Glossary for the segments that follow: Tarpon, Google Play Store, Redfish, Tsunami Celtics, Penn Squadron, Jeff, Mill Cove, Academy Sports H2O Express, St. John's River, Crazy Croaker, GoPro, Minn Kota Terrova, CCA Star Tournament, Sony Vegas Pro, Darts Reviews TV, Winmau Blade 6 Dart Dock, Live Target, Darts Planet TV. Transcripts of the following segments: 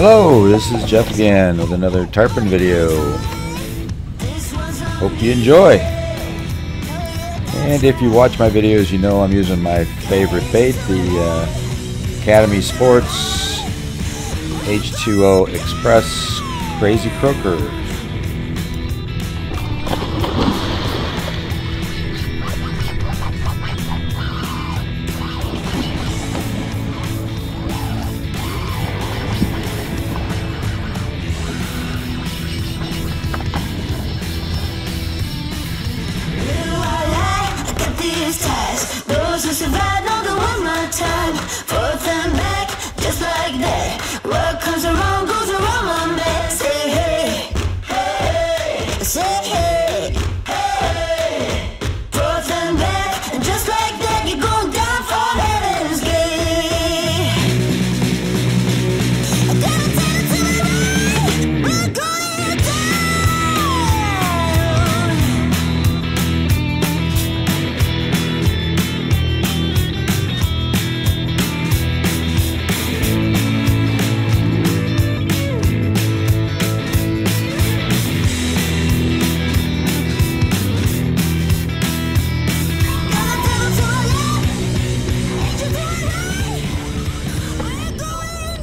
Hello, this is Jeff again with another tarpon video. Hope you enjoy. And if you watch my videos, you know I'm using my favorite bait, the Academy Sports H2O Express Crazy Croaker.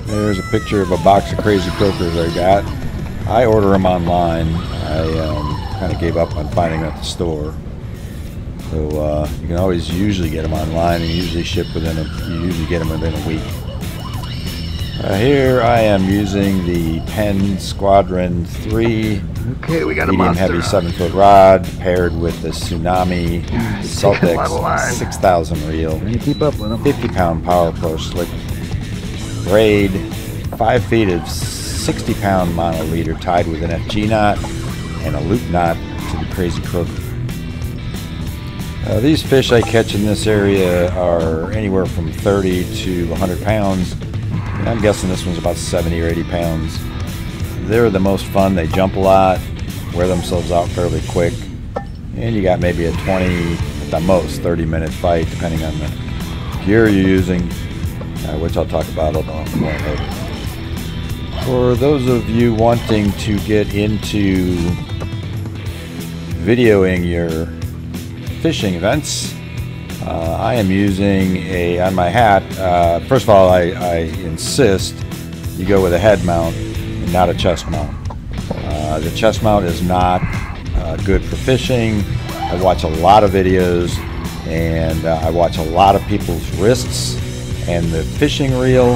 There's a picture of a box of Crazy Croakers I got. I order them online. I kind of gave up on finding them at the store. So you can always usually get them online and usually you usually get them within a week. Here I am using the Penn Squadron 3 medium-heavy 7-foot rod paired with the Tsunami Celtics 6,000 reel, 50-pound Power Pro Slick braid, 5 feet of 60-pound monoliter tied with an FG knot and a loop knot to the Crazy Croaker. These fish I catch in this area are anywhere from 30 to 100 pounds. And I'm guessing this one's about 70 or 80 pounds. They're the most fun. They jump a lot, wear themselves out fairly quick, and you got maybe a 20, at the most, 30-minute fight, depending on the gear you're using. Which I'll talk about a little more later. For those of you wanting to get into videoing your fishing events, I am using a, on my hat, first of all, I insist you go with a head mount and not a chest mount. The chest mount is not good for fishing. I watch a lot of videos and I watch a lot of people's wrists and the fishing reel,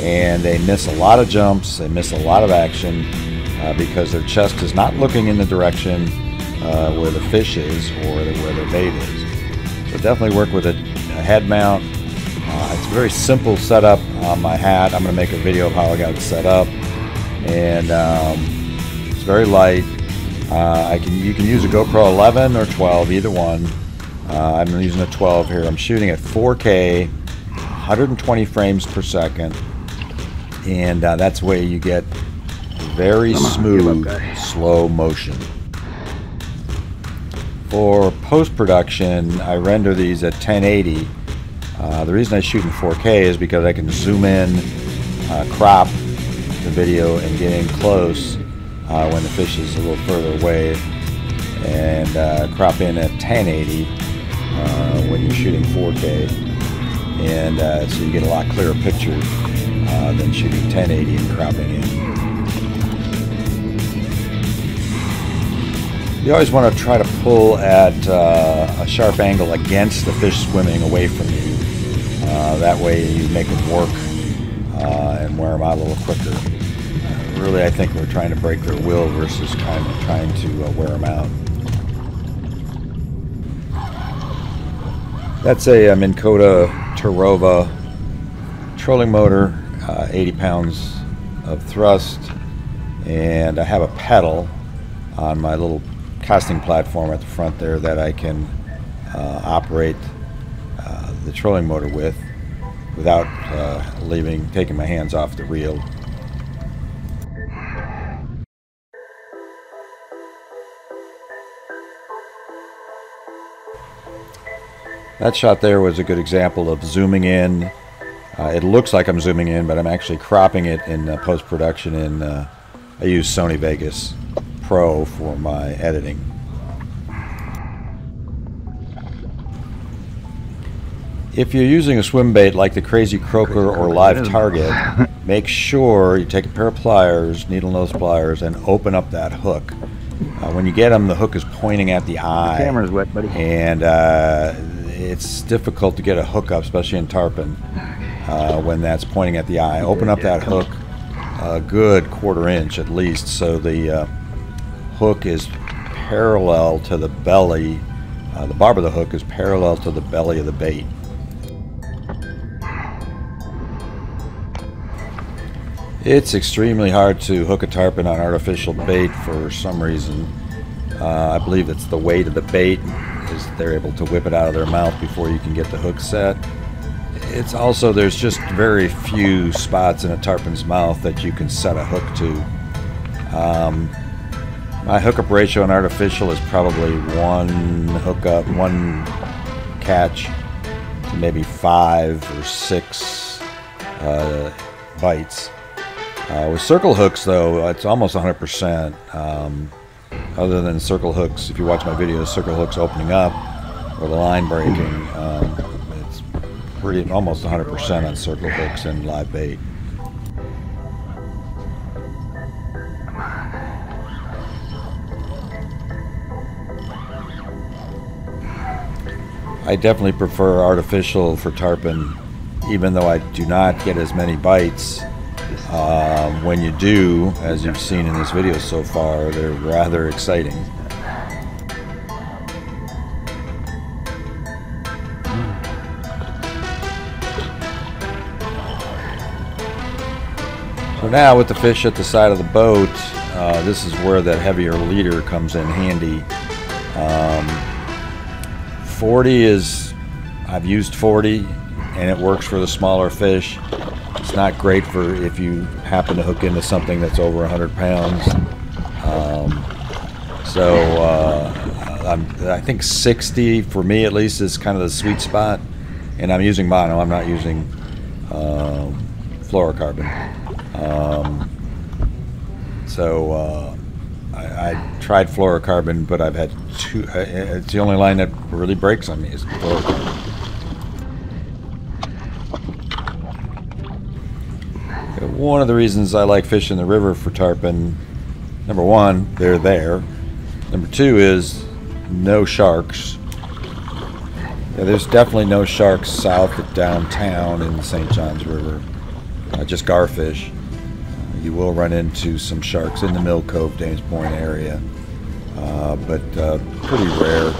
and they miss a lot of jumps, they miss a lot of action because their chest is not looking in the direction where the fish is or where the bait is. So definitely work with a head mount. It's a very simple setup on my hat. I'm going to make a video of how I got it set up, and it's very light. You can use a GoPro 11 or 12, either one. I'm using a 12 here. I'm shooting at 4K. 120 frames per second, and that's the way you get very smooth, slow motion. For post-production, I render these at 1080. The reason I shoot in 4K is because I can zoom in, crop the video, and get in close when the fish is a little further away, and crop in at 1080 when you're shooting 4K. And so you get a lot clearer picture than shooting 1080 and cropping in. You always want to try to pull at a sharp angle against the fish swimming away from you. That way you make them work and wear them out a little quicker. Really, I think we're trying to break their will versus trying to wear them out. That's a Minn Kota Terrova trolling motor, 80 pounds of thrust, and I have a pedal on my little casting platform at the front there that I can operate the trolling motor with without taking my hands off the reel. That shot there was a good example of zooming in It looks like I'm zooming in, but I'm actually cropping it in post-production. In I use Sony Vegas Pro for my editing. If you're using a swim bait like the Crazy Croaker or Live Target, make sure you take a pair of pliers, needle nose pliers, and open up that hook. When you get them, the hook is pointing at the eye. The camera's wet, buddy. And it's difficult to get a hook up, especially in tarpon, when that's pointing at the eye. Open up that hook a good quarter-inch at least, so the hook is parallel to the belly. The barb of the hook is parallel to the belly of the bait. It's extremely hard to hook a tarpon on artificial bait for some reason. I believe it's the weight of the bait, is they're able to whip it out of their mouth before you can get the hook set. It's also, there's just very few spots in a tarpon's mouth that you can set a hook to. My hookup ratio on artificial is probably one catch to maybe 5 or 6 bites. With circle hooks, though, it's almost 100%. Other than circle hooks, if you watch my videos, circle hooks opening up or the line breaking, it's pretty almost 100% on circle hooks and live bait. I definitely prefer artificial for tarpon, even though I do not get as many bites. When you do, as you've seen in this video so far, they're rather exciting. So now with the fish at the side of the boat, this is where that heavier leader comes in handy. 40 is, I've used 40 and it works for the smaller fish. It's not great for if you happen to hook into something that's over 100 pounds. I think 60, for me at least, is kind of the sweet spot. And I'm using mono, I'm not using fluorocarbon. I tried fluorocarbon, but I've had two, it's the only line that really breaks on me is fluorocarbon. One of the reasons I like fishing the river for tarpon, number one, they're there. Number two is no sharks. Yeah, there's definitely no sharks south of downtown in the St. John's River, just garfish. You will run into some sharks in the Mill Cove, Dames Point area, but pretty rare.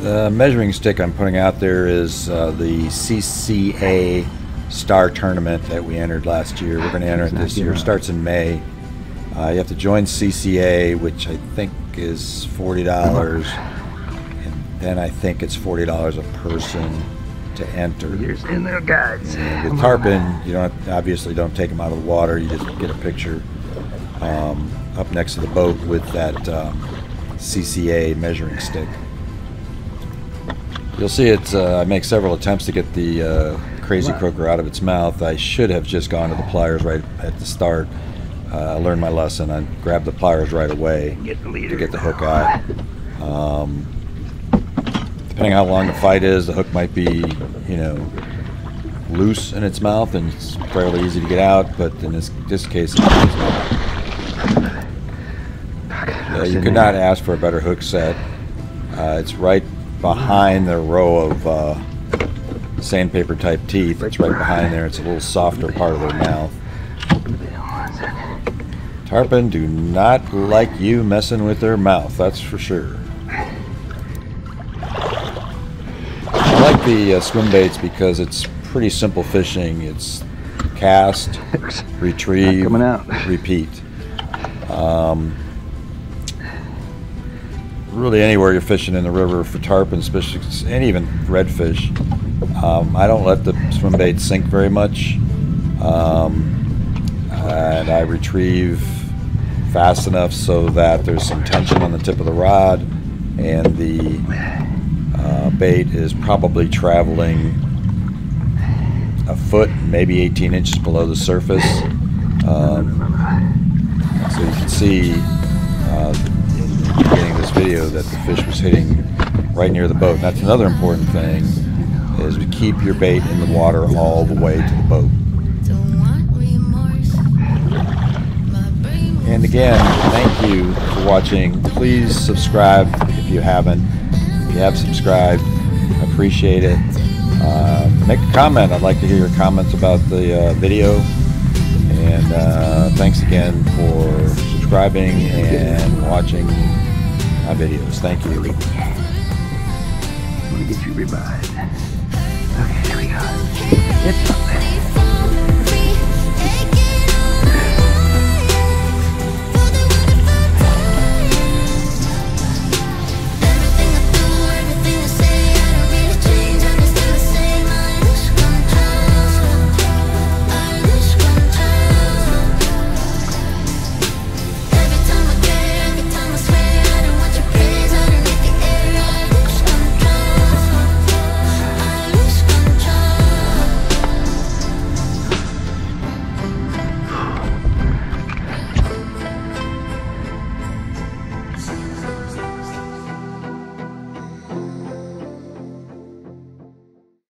The measuring stick I'm putting out there is the CCA Star Tournament that we entered last year. We're going to enter it this year. It starts in May. You have to join CCA, which I think is $40, and then I think it's $40 a person to enter. Here's in there, guys. And with tarpon, you obviously don't take them out of the water. You just get a picture up next to the boat with that CCA measuring stick. You'll see it. I make several attempts to get the Crazy Croaker out of its mouth. I should have just gone to the pliers right at the start. I learned my lesson. I grabbed the pliers right away to get the hook out. Depending on how long the fight is, the hook might be, you know, loose in its mouth and it's fairly easy to get out, but in this case, it's not. You could not ask for a better hook set. It's right behind the row of sandpaper type teeth. It's right behind there. It's a little softer part of their mouth. Tarpon do not like you messing with their mouth, that's for sure. I like the swim baits because it's pretty simple fishing. It's cast, retrieve, repeat. Really anywhere you're fishing in the river for tarpon, especially, and even redfish, I don't let the swim bait sink very much, and I retrieve fast enough so that there's some tension on the tip of the rod, and the bait is probably traveling a foot, maybe 18 inches below the surface. So you can see in the beginning of this video that the fish was hitting right near the boat. And that's another important thing, is to keep your bait in the water all the way to the boat. And again, thank you for watching. Please subscribe if you haven't. If you have subscribed, I appreciate it. Make a comment. I'd like to hear your comments about the video. And thanks again for subscribing and watching my videos. Thank you. I'm gonna get you revived. Okay, here we go. It's up there.